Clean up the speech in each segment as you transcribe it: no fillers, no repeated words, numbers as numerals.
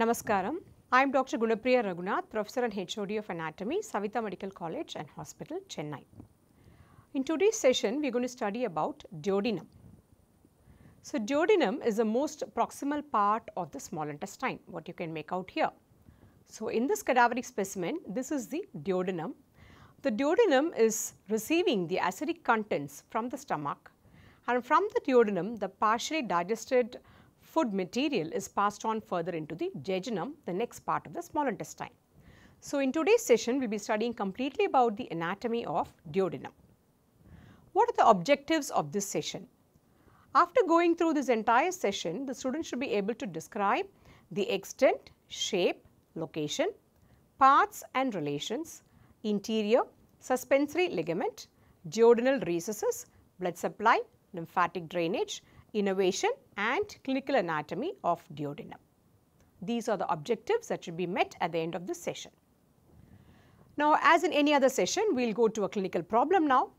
Namaskaram, I am Dr. Gunapriya Raghunath, Professor and HOD of Anatomy, Savita Medical College and Hospital, Chennai. In today's session, we are going to study about duodenum. So, duodenum is the most proximal part of the small intestine, what you can make out here. So, in this cadaveric specimen, this is the duodenum. The duodenum is receiving the acidic contents from the stomach, and from the duodenum, the partially digested food material is passed on further into the jejunum, the next part of the small intestine. So, in today's session, we will be studying completely about the anatomy of duodenum. What are the objectives of this session? After going through this entire session, the student should be able to describe the extent, shape, location, parts and relations, interior, suspensory ligament, duodenal recesses, blood supply, lymphatic drainage, innervation and clinical anatomy of duodenum. These are the objectives that should be met at the end of this session. Now, as in any other session, we will go to a clinical problem now.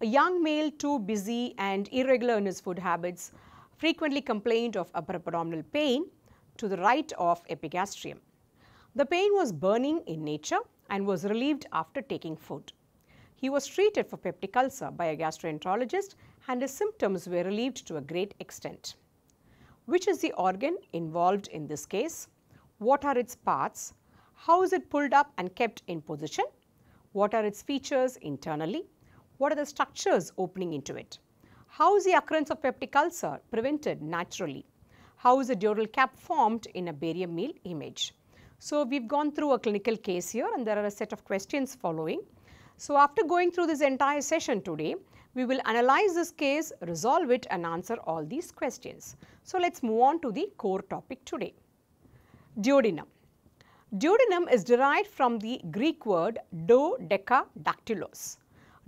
A young male too busy and irregular in his food habits frequently complained of upper abdominal pain to the right of epigastrium. The pain was burning in nature and was relieved after taking food. He was treated for peptic ulcer by a gastroenterologist and his symptoms were relieved to a great extent. Which is the organ involved in this case? What are its parts? How is it pulled up and kept in position? What are its features internally? What are the structures opening into it? How is the occurrence of peptic ulcer prevented naturally? How is the duodenal cap formed in a barium meal image? So, we have gone through a clinical case here and there are a set of questions following. So, after going through this entire session today, we will analyze this case, resolve it and answer all these questions. So, let us move on to the core topic today. Duodenum. Duodenum is derived from the Greek word dodecadactylos.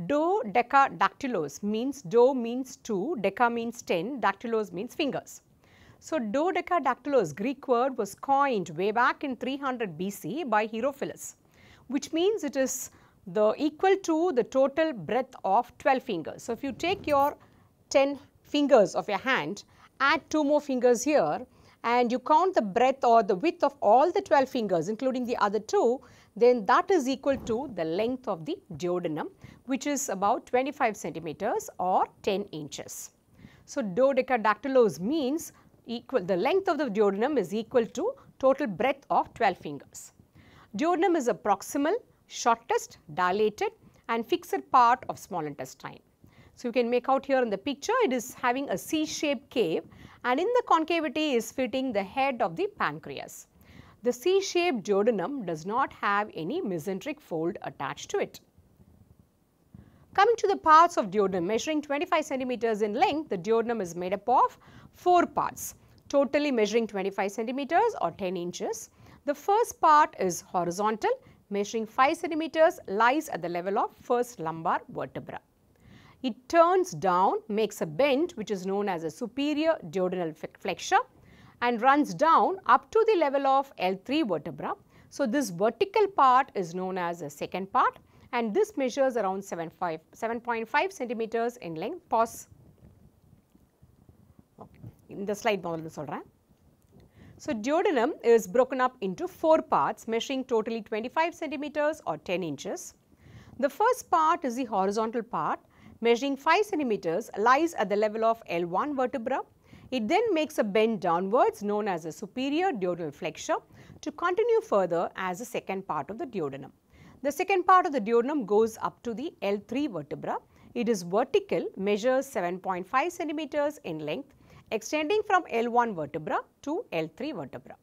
Dodecadactylos means do means 2, deca means 10, dactylos means fingers. So, dodecadactylos Greek word was coined way back in 300 BC by Herophilus, which means it is the equal to the total breadth of 12 fingers. So, if you take your 10 fingers of your hand, add 2 more fingers here and you count the breadth or the width of all the 12 fingers including the other 2, then that is equal to the length of the duodenum, which is about 25 centimeters or 10 inches. So, dodecadactylos means the length of the duodenum is equal to total breadth of 12 fingers. Duodenum is a proximal, shortest, dilated and fixed part of small intestine. So, you can make out here in the picture, it is having a C-shaped cave and in the concavity is fitting the head of the pancreas. The C-shaped duodenum does not have any mesenteric fold attached to it. Coming to the parts of duodenum, measuring 25 centimeters in length, the duodenum is made up of 4 parts, totally measuring 25 centimeters or 10 inches. The first part is horizontal, measuring 5 centimeters, lies at the level of first lumbar vertebra. It turns down, makes a bend which is known as a superior duodenal flexure and runs down up to the level of L3 vertebra. So, this vertical part is known as the second part and this measures around 7.5 centimeters in length. Pause. Okay. In the slide model, so, duodenum is broken up into 4 parts measuring totally 25 centimeters or 10 inches. The first part is the horizontal part measuring 5 centimeters, lies at the level of L1 vertebra. It then makes a bend downwards known as a superior duodenal flexure to continue further as the second part of the duodenum. The second part of the duodenum goes up to the L3 vertebra. It is vertical, measures 7.5 centimeters in length, extending from L1 vertebra to L3 vertebra.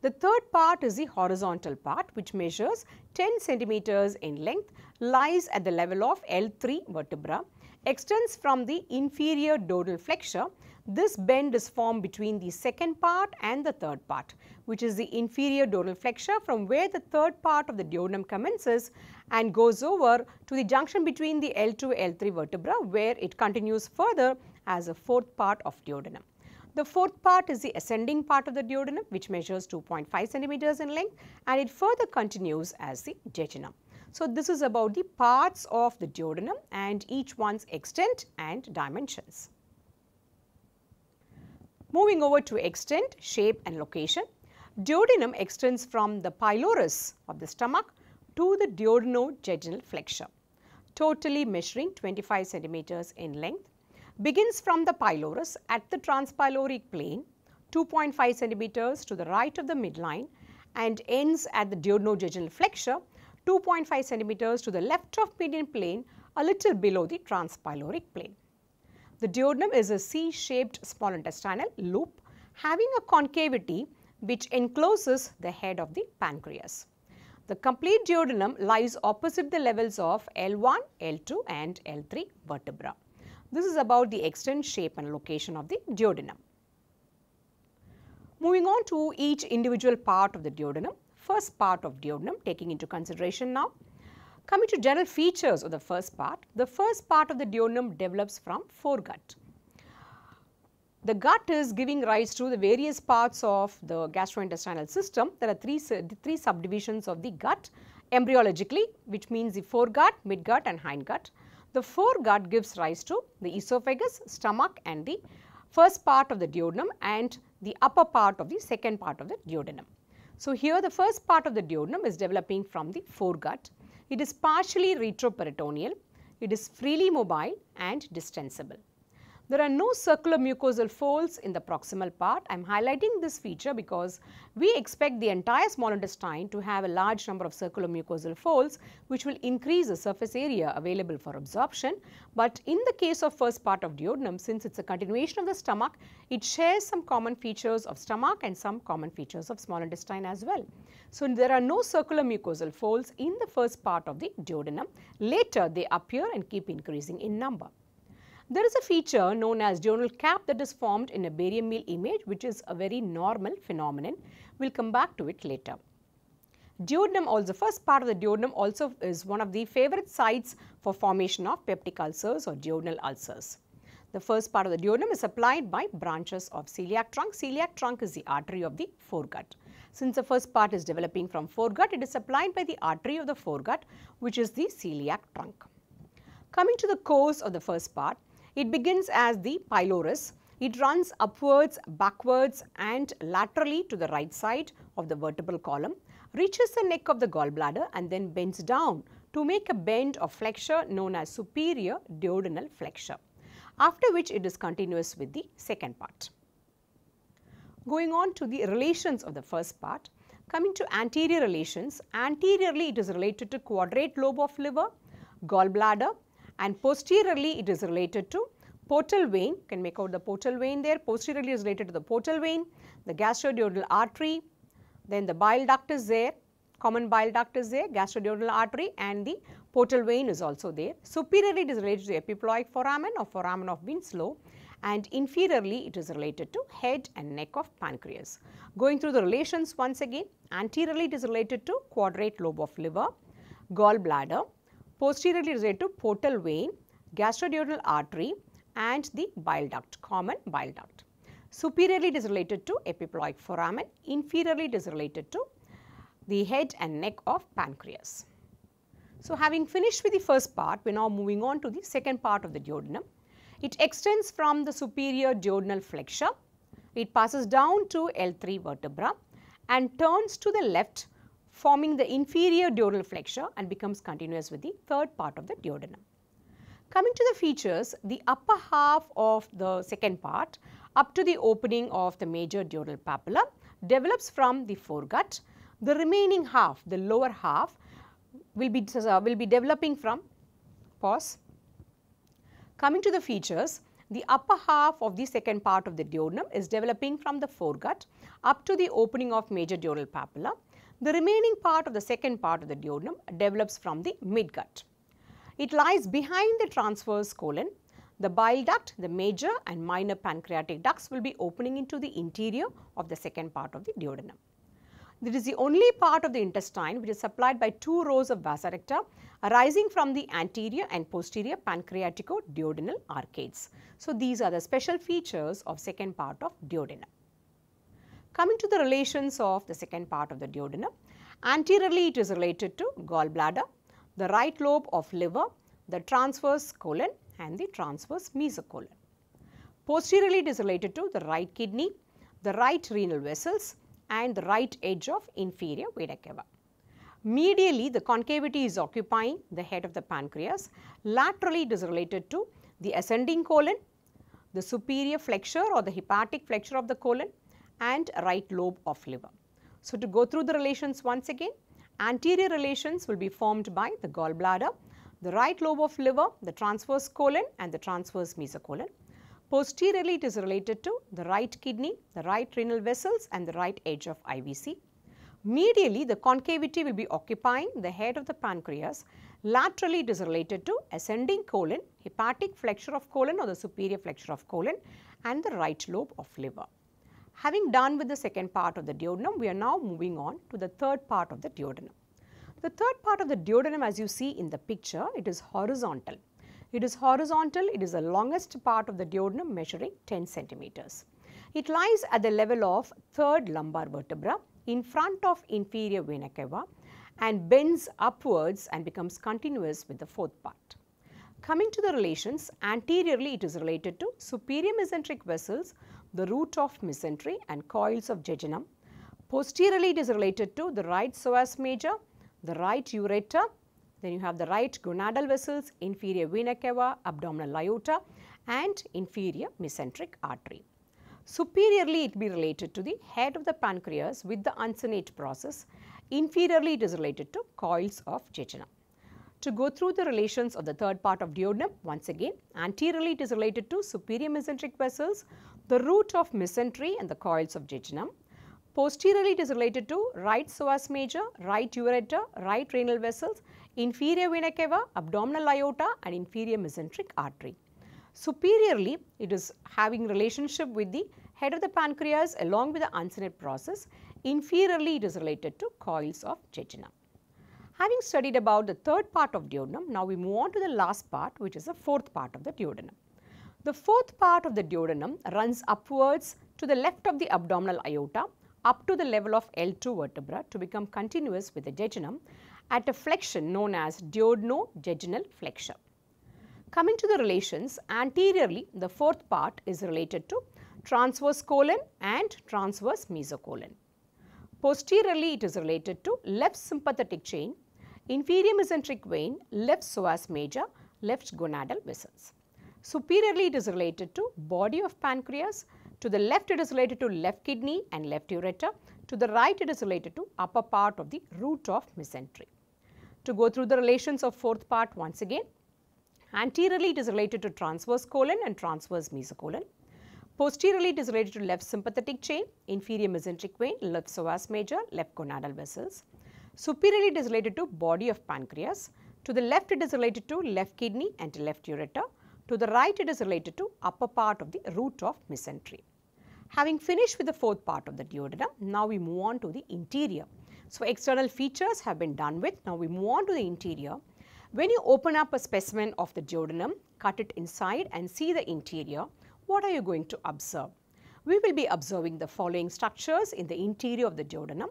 The third part is the horizontal part which measures 10 centimeters in length, lies at the level of L3 vertebra. extends from the inferior dorsal flexure. This bend is formed between the second part and the third part, which is the inferior dorsal flexure, from where the third part of the duodenum commences and goes over to the junction between the L2-L3 vertebra, where it continues further as a fourth part of duodenum. The fourth part is the ascending part of the duodenum, which measures 2.5 centimeters in length, and it further continues as the jejunum. So, this is about the parts of the duodenum and each one's extent and dimensions. Moving over to extent, shape and location, duodenum extends from the pylorus of the stomach to the duodeno-jejunal flexure, totally measuring 25 centimeters in length. Begins from the pylorus at the transpyloric plane, 2.5 centimeters to the right of the midline, and ends at the duodeno-jejunal flexure, 2.5 centimeters to the left of median plane, a little below the transpyloric plane. The duodenum is a C-shaped small intestinal loop having a concavity which encloses the head of the pancreas. The complete duodenum lies opposite the levels of L1, L2 and L3 vertebra. This is about the extent, shape and location of the duodenum. Moving on to each individual part of the duodenum, first part of duodenum taking into consideration now. Coming to general features of the first part of the duodenum develops from foregut. The gut is giving rise to the various parts of the gastrointestinal system. There are three subdivisions of the gut embryologically, which means the foregut, midgut and hindgut. The foregut gives rise to the esophagus, stomach and the first part of the duodenum and the upper part of the second part of the duodenum. So, here the first part of the duodenum is developing from the foregut. It is partially retroperitoneal, it is freely mobile and distensible. There are no circular mucosal folds in the proximal part. I am highlighting this feature because we expect the entire small intestine to have a large number of circular mucosal folds, which will increase the surface area available for absorption. But in the case of first part of duodenum, since it is a continuation of the stomach, it shares some common features of stomach and some common features of small intestine as well. So, there are no circular mucosal folds in the first part of the duodenum. Later, they appear and keep increasing in number. There is a feature known as duodenal cap that is formed in a barium meal image, which is a very normal phenomenon. We will come back to it later. Duodenum also, first part of the duodenum also is one of the favorite sites for formation of peptic ulcers or duodenal ulcers. The first part of the duodenum is supplied by branches of celiac trunk. Celiac trunk is the artery of the foregut. Since the first part is developing from foregut, it is supplied by the artery of the foregut, which is the celiac trunk. Coming to the course of the first part, it begins as the pylorus. It runs upwards, backwards and laterally to the right side of the vertebral column, reaches the neck of the gallbladder and then bends down to make a bend of flexure known as superior duodenal flexure, after which it is continuous with the second part. Going on to the relations of the first part, coming to anterior relations, anteriorly it is related to quadrate lobe of liver, gallbladder, and posteriorly it is related to portal vein. You can make out the portal vein there. Posteriorly is related to the portal vein, the gastroduodenal artery, then the bile duct is there, common bile duct is there, gastroduodenal artery and the portal vein is also there. Superiorly it is related to the epiploic foramen or foramen of Winslow, and inferiorly it is related to head and neck of pancreas. Going through the relations once again, anteriorly it is related to quadrate lobe of liver, gallbladder, posteriorly related to portal vein, gastroduodenal artery and the bile duct, common bile duct. Superiorly it is related to epiploic foramen, inferiorly it is related to the head and neck of pancreas. So, having finished with the first part, we are now moving on to the second part of the duodenum. It extends from the superior duodenal flexure, it passes down to L3 vertebra and turns to the left, forming the inferior duodenal flexure and becomes continuous with the third part of the duodenum. Coming to the features, the upper half of the second part up to the opening of the major duodenal papilla develops from the foregut. The remaining half, the lower half will be developing from pause. Coming to the features, the upper half of the second part of the duodenum is developing from the foregut up to the opening of major duodenal papilla. The remaining part of the second part of the duodenum develops from the midgut. It lies behind the transverse colon The bile duct, the major and minor pancreatic ducts will be opening into the interior of the second part of the duodenum. This is the only part of the intestine which is supplied by two rows of vasa recta arising from the anterior and posterior pancreatico-duodenal arcades. So, these are the special features of second part of duodenum. Coming to the relations of the second part of the duodenum, anteriorly it is related to gallbladder, the right lobe of liver, the transverse colon and the transverse mesocolon. Posteriorly it is related to the right kidney, the right renal vessels and the right edge of inferior vena cava. Medially the concavity is occupying the head of the pancreas, laterally it is related to the ascending colon, the superior flexure or the hepatic flexure of the colon and right lobe of liver. So, to go through the relations once again, anterior relations will be formed by the gallbladder, the right lobe of liver, the transverse colon and the transverse mesocolon. Posteriorly, it is related to the right kidney, the right renal vessels and the right edge of IVC. Medially, the concavity will be occupying the head of the pancreas. Laterally, it is related to ascending colon, hepatic flexure of colon or the superior flexure of colon and the right lobe of liver. Having done with the second part of the duodenum, we are now moving on to the third part of the duodenum. The third part of the duodenum, as you see in the picture, it is horizontal. It is horizontal, it is the longest part of the duodenum measuring 10 centimeters. It lies at the level of third lumbar vertebra in front of inferior vena cava and bends upwards and becomes continuous with the fourth part. Coming to the relations, anteriorly it is related to superior mesenteric vessels, the root of mesentery and coils of jejunum. Posteriorly, it is related to the right psoas major, the right ureter, then you have the right gonadal vessels, inferior vena cava, abdominal aorta and inferior mesenteric artery. Superiorly, it will be related to the head of the pancreas with the uncinate process. Inferiorly, it is related to coils of jejunum. To go through the relations of the third part of duodenum, once again, anteriorly it is related to superior mesenteric vessels, the root of mesentery and the coils of jejunum. Posteriorly, it is related to right psoas major, right ureter, right renal vessels, inferior vena cava, abdominal aorta and inferior mesenteric artery. Superiorly, it is having relationship with the head of the pancreas along with the uncinate process. Inferiorly, it is related to coils of jejunum. Having studied about the third part of duodenum, now we move on to the last part, which is the fourth part of the duodenum. The fourth part of the duodenum runs upwards to the left of the abdominal aorta up to the level of L2 vertebra to become continuous with the jejunum at a flexion known as duodeno-jejunal flexure. Coming to the relations, anteriorly the fourth part is related to transverse colon and transverse mesocolon. Posteriorly, it is related to left sympathetic chain, inferior mesenteric vein, left psoas major, left gonadal vessels. Superiorly, it is related to body of pancreas. To the left, it is related to left kidney and left ureter. To the right, it is related to upper part of the root of mesentery. To go through the relations of fourth part once again, anteriorly, it is related to transverse colon and transverse mesocolon. Posteriorly, it is related to left sympathetic chain, inferior mesenteric vein, left psoas major, left gonadal vessels. Superiorly, it is related to body of pancreas. To the left, it is related to left kidney and left ureter. To the right, it is related to upper part of the root of mesentery. Having finished with the fourth part of the duodenum, now we move on to the interior. So, external features have been done with. Now, we move on to the interior. When you open up a specimen of the duodenum, cut it inside and see the interior, what are you going to observe? We will be observing the following structures in the interior of the duodenum.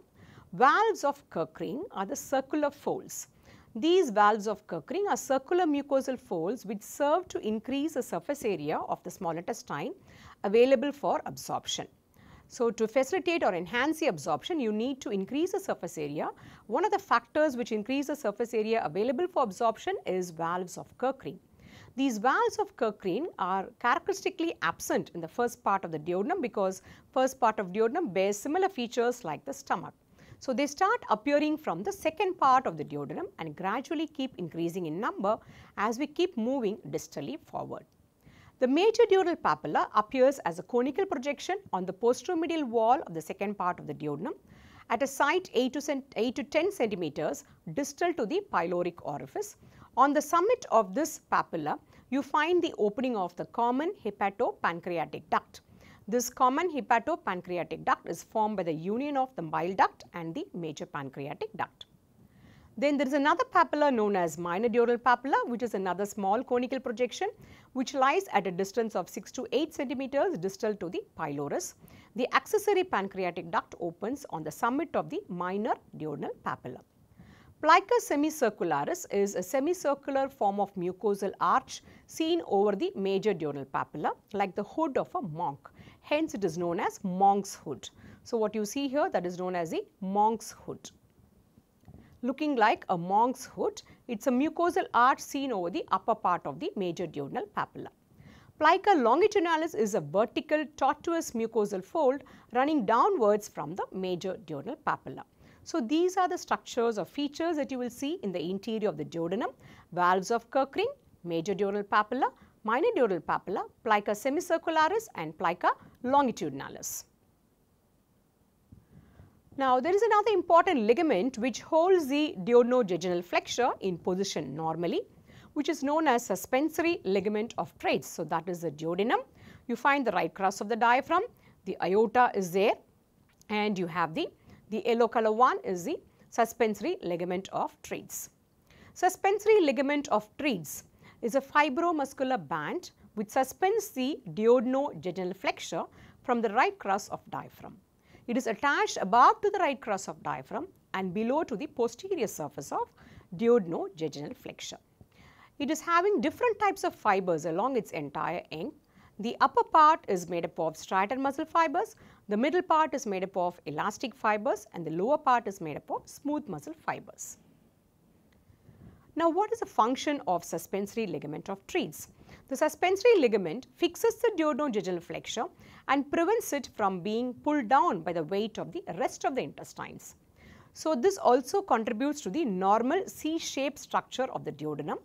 Valves of Kerckring are the circular folds. These valves of Kerckring are circular mucosal folds which serve to increase the surface area of the small intestine available for absorption. So, to facilitate or enhance the absorption, you need to increase the surface area. One of the factors which increase the surface area available for absorption is valves of Kerckring. These valves of Kerckring are characteristically absent in the first part of the duodenum because first part of duodenum bears similar features like the stomach. So, they start appearing from the second part of the duodenum and gradually keep increasing in number as we keep moving distally forward. The major duodenal papilla appears as a conical projection on the posteromedial wall of the second part of the duodenum at a site 8 to 10 centimeters distal to the pyloric orifice. On the summit of this papilla, you find the opening of the common hepatopancreatic duct. This common hepatopancreatic duct is formed by the union of the bile duct and the major pancreatic duct. Then there is another papilla known as minor dural papilla, which is another small conical projection which lies at a distance of 6 to 8 centimeters distal to the pylorus. The accessory pancreatic duct opens on the summit of the minor duodenal papilla. Plica semicircularis is a semicircular form of mucosal arch seen over the major duodenal papilla like the hood of a monk. Hence, it is known as monk's hood. So, what you see here, that is known as the monk's hood. Looking like a monk's hood, it is a mucosal arch seen over the upper part of the major duodenal papilla. Plica longitudinalis is a vertical tortuous mucosal fold running downwards from the major duodenal papilla. So, these are the structures or features that you will see in the interior of the duodenum: valves of Kerckring, major duodenal papilla, minor duodenal papilla, plica semicircularis and plica longitudinalis. Now, there is another important ligament which holds the duodeno-jejunal flexure in position normally, which is known as suspensory ligament of Treitz. So, that is the duodenum. You find the right crust of the diaphragm, the aorta is there, and you have the yellow color one is the suspensory ligament of Treitz. Suspensory ligament of Treitz is a fibromuscular band which suspends the duodeno-jejunal flexure from the right crust of diaphragm. It is attached above to the right crust of diaphragm and below to the posterior surface of duodeno-jejunal flexure. It is having different types of fibers along its entire end. The upper part is made up of striatal muscle fibers, the middle part is made up of elastic fibers and the lower part is made up of smooth muscle fibers. Now, what is the function of suspensory ligament of Treitz? The suspensory ligament fixes the duodeno-jejunal flexure and prevents it from being pulled down by the weight of the rest of the intestines. So, this also contributes to the normal C-shaped structure of the duodenum.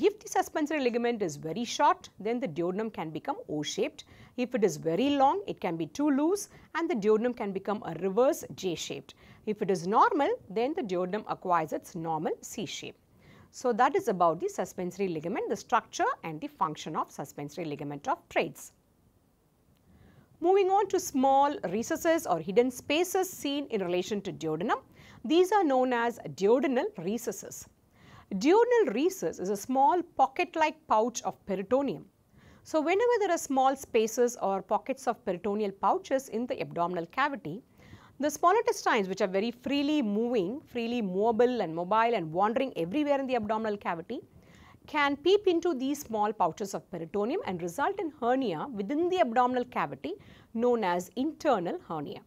If the suspensory ligament is very short, then the duodenum can become O-shaped. If it is very long, it can be too loose and the duodenum can become a reverse J-shaped. If it is normal, then the duodenum acquires its normal C-shape. So, that is about the suspensory ligament, the structure and the function of suspensory ligament of Treitz. Moving on to small recesses or hidden spaces seen in relation to duodenum. These are known as duodenal recesses. Duodenal recess is a small pocket-like pouch of peritoneum. So, whenever there are small spaces or pockets of peritoneal pouches in the abdominal cavity, the small intestines, which are very freely moving, freely movable and mobile and wandering everywhere in the abdominal cavity, can peep into these small pouches of peritoneum and result in hernia within the abdominal cavity known as internal hernia.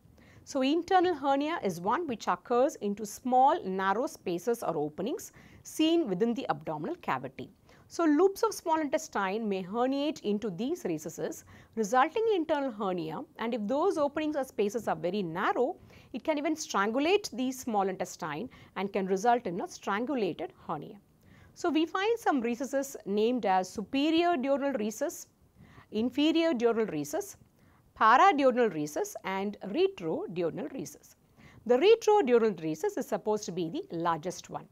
So, internal hernia is one which occurs into small narrow spaces or openings seen within the abdominal cavity. So, loops of small intestine may herniate into these recesses, resulting in internal hernia, and if those openings or spaces are very narrow, it can even strangulate the small intestine and can result in a strangulated hernia. So, we find some recesses named as superior duodenal recess, inferior duodenal recess, paraduodenal recess and retroduodenal recess. The retroduodenal recess is supposed to be the largest one.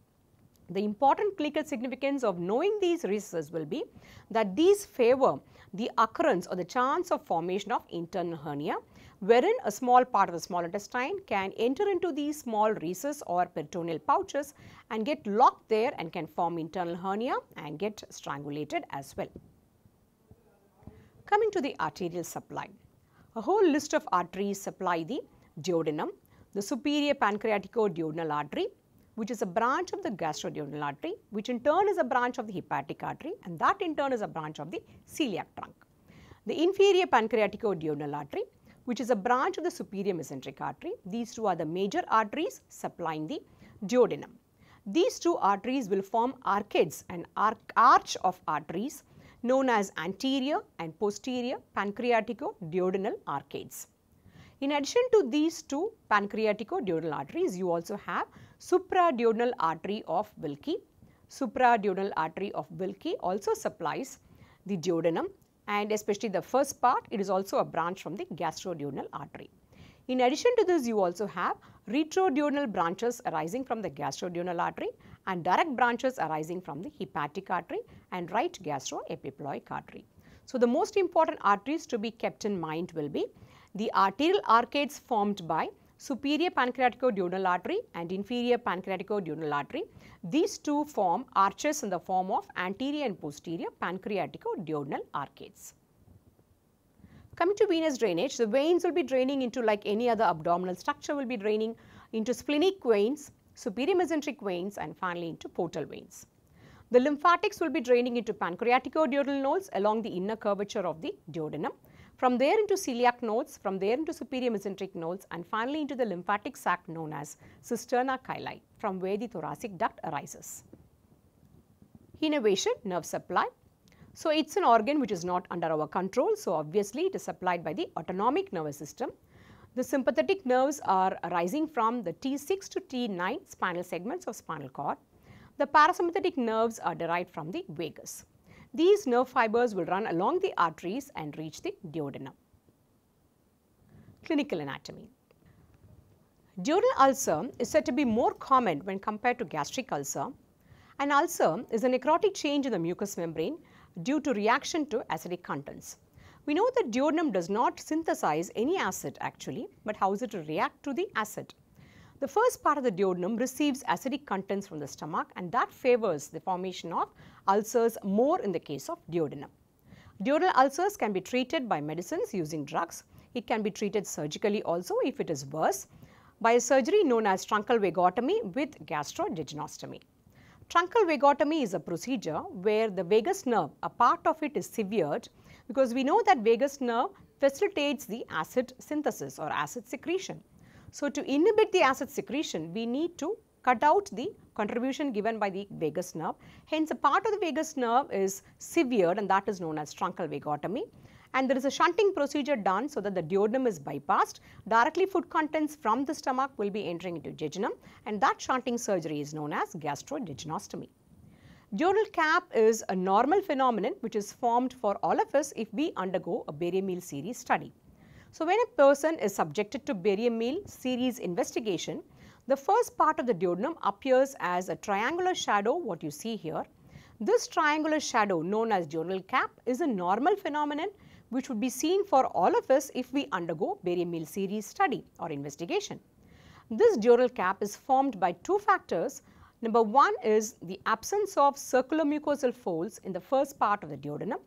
The important clinical significance of knowing these recesses will be that these favor the occurrence or the chance of formation of internal hernia, wherein a small part of the small intestine can enter into these small recesses or peritoneal pouches and get locked there and can form internal hernia and get strangulated as well. Coming to the arterial supply, a whole list of arteries supply the duodenum: the superior pancreatico-duodenal artery, which is a branch of the gastroduodenal artery, which in turn is a branch of the hepatic artery and that in turn is a branch of the celiac trunk. The inferior pancreatico-duodenal artery, which is a branch of the superior mesenteric artery. These two are the major arteries supplying the duodenum. These two arteries will form arcades, an arch of arteries known as anterior and posterior pancreatico-duodenal arcades. In addition to these two pancreatico-duodenal arteries, you also have supraduodenal artery of Wilkie. Supraduodenal artery of Wilkie also supplies the duodenum and especially the first part, it is also a branch from the gastroduodenal artery. In addition to this, you also have retroduodenal branches arising from the gastroduodenal artery and direct branches arising from the hepatic artery and right gastroepiploic artery. So, the most important arteries to be kept in mind will be the arterial arcades formed by superior pancreaticoduodenal artery and inferior pancreaticoduodenal artery. These two form arches in the form of anterior and posterior pancreaticoduodenal arcades. Coming to venous drainage, the veins will be draining into, like any other abdominal structure, will be draining into splenic veins, superior mesenteric veins, and finally into portal veins. The lymphatics will be draining into pancreaticoduodenal nodes along the inner curvature of the duodenum, from there into celiac nodes, from there into superior mesenteric nodes, and finally into the lymphatic sac known as cisterna chyli, from where the thoracic duct arises. Innervation, nerve supply. So, it is an organ which is not under our control. So, obviously, it is supplied by the autonomic nervous system. The sympathetic nerves are arising from the T6 to T9 spinal segments of spinal cord. The parasympathetic nerves are derived from the vagus. These nerve fibers will run along the arteries and reach the duodenum. Clinical anatomy. Duodenal ulcer is said to be more common when compared to gastric ulcer. An ulcer is a necrotic change in the mucous membrane due to reaction to acidic contents. We know that duodenum does not synthesize any acid actually, but how is it to react to the acid? The first part of the duodenum receives acidic contents from the stomach, and that favors the formation of ulcers more in the case of duodenum. Duodenal ulcers can be treated by medicines using drugs. It can be treated surgically also if it is worse, by a surgery known as truncal vagotomy with gastrodygenostomy. Truncal vagotomy is a procedure where the vagus nerve, a part of it is severed, because we know that vagus nerve facilitates the acid synthesis or acid secretion. So, to inhibit the acid secretion, we need to cut out the contribution given by the vagus nerve. Hence, a part of the vagus nerve is severed, and that is known as truncal vagotomy. And there is a shunting procedure done so that the duodenum is bypassed. Directly food contents from the stomach will be entering into jejunum, and that shunting surgery is known as gastrodygenostomy. Duodenal cap is a normal phenomenon which is formed for all of us if we undergo a barium-meal series study. So, when a person is subjected to barium-meal series investigation, the first part of the duodenum appears as a triangular shadow, what you see here. This triangular shadow known as duodenal cap is a normal phenomenon which would be seen for all of us if we undergo barium meal series study or investigation. This duodenal cap is formed by two factors. Number one is the absence of circular mucosal folds in the first part of the duodenum.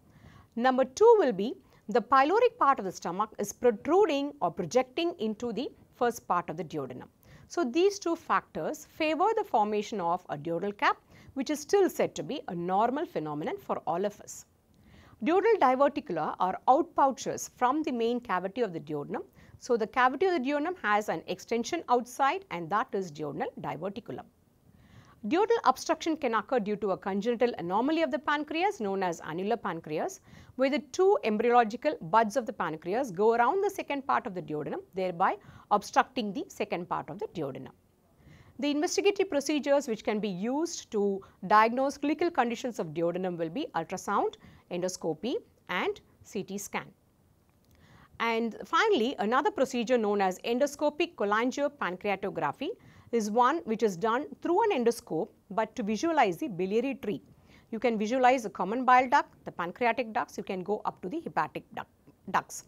Number two will be the pyloric part of the stomach is protruding or projecting into the first part of the duodenum. So, these two factors favor the formation of a duodenal cap, which is still said to be a normal phenomenon for all of us. Duodenal diverticula are out pouches from the main cavity of the duodenum. So, the cavity of the duodenum has an extension outside, and that is duodenal diverticulum. Duodenal obstruction can occur due to a congenital anomaly of the pancreas known as annular pancreas, where the two embryological buds of the pancreas go around the second part of the duodenum, thereby obstructing the second part of the duodenum. The investigative procedures which can be used to diagnose clinical conditions of duodenum will be ultrasound, endoscopy, and CT scan. And finally, another procedure known as endoscopic cholangiopancreatography is one which is done through an endoscope, but to visualize the biliary tree. You can visualize the common bile duct, the pancreatic ducts, you can go up to the hepatic ducts.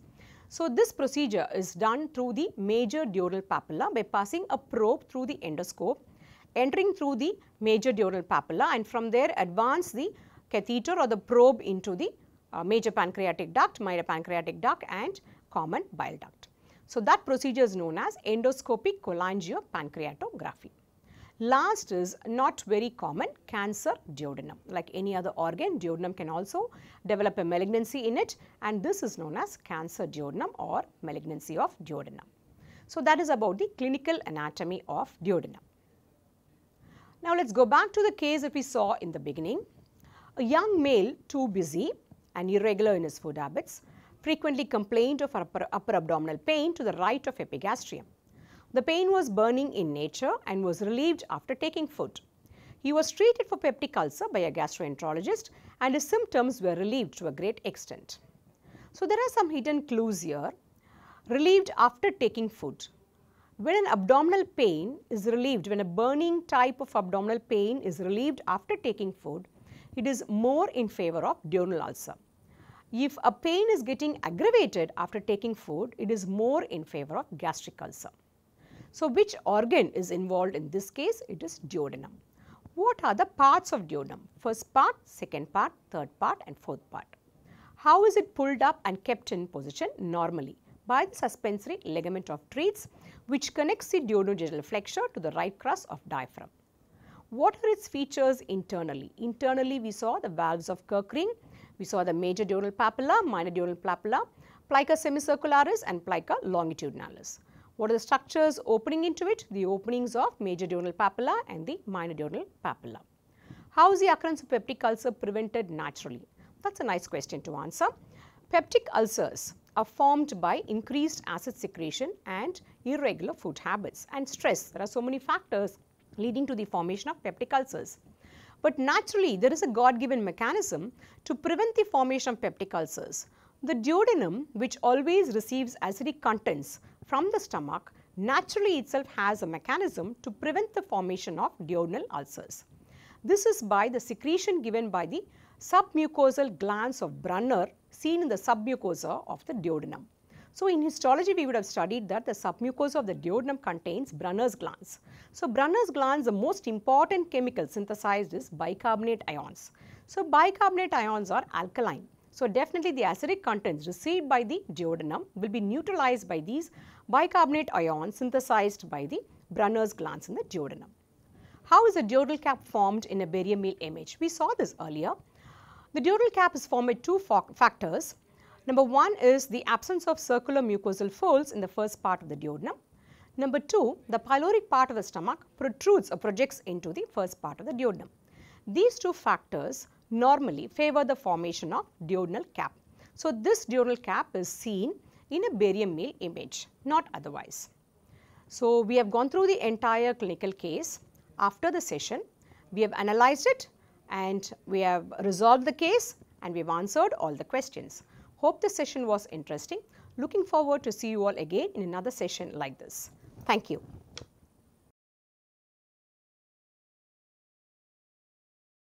So, this procedure is done through the major duodenal papilla by passing a probe through the endoscope, entering through the major duodenal papilla, and from there advance the catheter or the probe into the major pancreatic duct, minor pancreatic duct, and common bile duct. So, that procedure is known as endoscopic cholangiopancreatography. Last is not very common, cancer duodenum. Like any other organ, duodenum can also develop a malignancy in it, and this is known as cancer duodenum or malignancy of duodenum. So, that is about the clinical anatomy of duodenum. Now, let us go back to the case that we saw in the beginning. A young male, too busy and irregular in his food habits, frequently complained of upper abdominal pain to the right of epigastrium. The pain was burning in nature and was relieved after taking food. He was treated for peptic ulcer by a gastroenterologist, and his symptoms were relieved to a great extent. So, there are some hidden clues here. Relieved after taking food. When an abdominal pain is relieved, when a burning type of abdominal pain is relieved after taking food, it is more in favor of diurnal ulcer. If a pain is getting aggravated after taking food, it is more in favor of gastric ulcer. So, which organ is involved in this case? It is duodenum. What are the parts of duodenum? First part, second part, third part and fourth part. How is it pulled up and kept in position normally? By the suspensory ligament of Treitz, which connects the duodenogetal flexure to the right crust of diaphragm. What are its features internally? Internally, we saw the valves of Kerckring, we saw the major duodenal papilla, minor duodenal papilla, plica semicircularis and plica longitudinalis. What are the structures opening into it? The openings of major duodenal papilla and the minor duodenal papilla. How is the occurrence of peptic ulcer prevented naturally? That is a nice question to answer. Peptic ulcers are formed by increased acid secretion and irregular food habits and stress. There are so many factors leading to the formation of peptic ulcers. But naturally, there is a God-given mechanism to prevent the formation of peptic ulcers. The duodenum, which always receives acidic contents from the stomach, naturally itself has a mechanism to prevent the formation of duodenal ulcers. This is by the secretion given by the submucosal glands of Brunner seen in the submucosa of the duodenum. So, in histology, we would have studied that the submucosa of the duodenum contains Brunner's glands. So, Brunner's glands, the most important chemical synthesized is bicarbonate ions. So, bicarbonate ions are alkaline. So, definitely the acidic contents received by the duodenum will be neutralized by these bicarbonate ions synthesized by the Brunner's glands in the duodenum. How is the duodenal cap formed in a barium meal image? We saw this earlier. The duodenal cap is formed by two factors. Number one is the absence of circular mucosal folds in the first part of the duodenum. Number two, the pyloric part of the stomach protrudes or projects into the first part of the duodenum. These two factors normally favor the formation of duodenal cap. So, this duodenal cap is seen in a barium meal image, not otherwise. So, we have gone through the entire clinical case. After the session, we have analyzed it and we have resolved the case and we have answered all the questions. Hope this session was interesting. Looking forward to see you all again in another session like this. Thank you.